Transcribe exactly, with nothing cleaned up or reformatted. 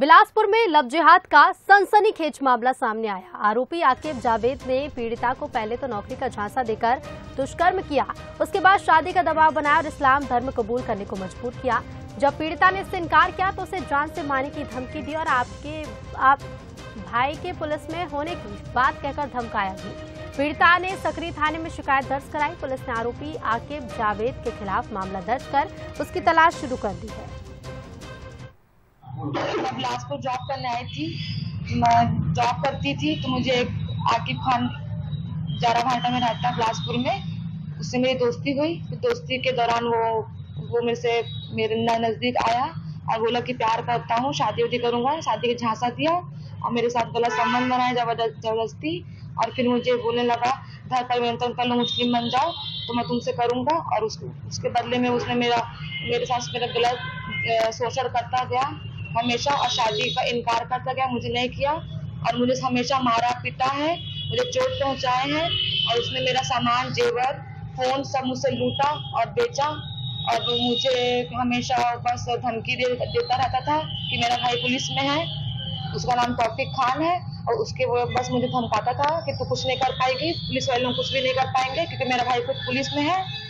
बिलासपुर में लव जिहाद का सनसनीखेज मामला सामने आया। आरोपी आकिब जावेद ने पीड़िता को पहले तो नौकरी का झांसा देकर दुष्कर्म किया, उसके बाद शादी का दबाव बनाया और इस्लाम धर्म कबूल करने को मजबूर किया। जब पीड़िता ने इससे इनकार किया तो उसे जान से मारने की धमकी दी और आपके आप भाई के पुलिस में होने की बात कहकर धमकाया भी। पीड़िता ने सकरी थाने में शिकायत दर्ज कराई। पुलिस ने आरोपी आकिब जावेद के खिलाफ मामला दर्ज कर उसकी तलाश शुरू कर दी है। मैं बिलासपुर जॉब करने आई थी, मैं जॉब करती थी तो मुझे आकिब खान जारा भाटा में रहता है बिलासपुर में, उससे मेरी दोस्ती हुई। दोस्ती के दौरान वो वो मेरे से मेरे नजदीक आया और बोला कि प्यार करता हूँ, शादी उदी करूंगा। शादी का झांसा दिया और मेरे साथ गलत संबंध बनाया जबरदस्ती। और फिर मुझे बोलने लगा घर पर मैं तुम पहले मुस्लिम बन जाओ तो मैं तुमसे करूंगा। और उसको उसके बदले में उसने मेरा मेरे साथ मेरा गलत शोषण करता गया हमेशा और शादी का इनकार करता गया, मुझे नहीं किया। और मुझे हमेशा मारा पीटा है, मुझे चोट पहुंचाए हैं। और उसने मेरा सामान जेवर फोन सब मुझसे लूटा और बेचा। और मुझे हमेशा बस धमकी दे, देता रहता था कि मेरा भाई पुलिस में है, उसका नाम कौफिक खान है। और उसके वो बस मुझे धमकाता था कि तू कुछ नहीं कर पाएगी, पुलिस वाले लोग कुछ भी नहीं कर पाएंगे क्योंकि मेरा भाई खुद पुलिस में है।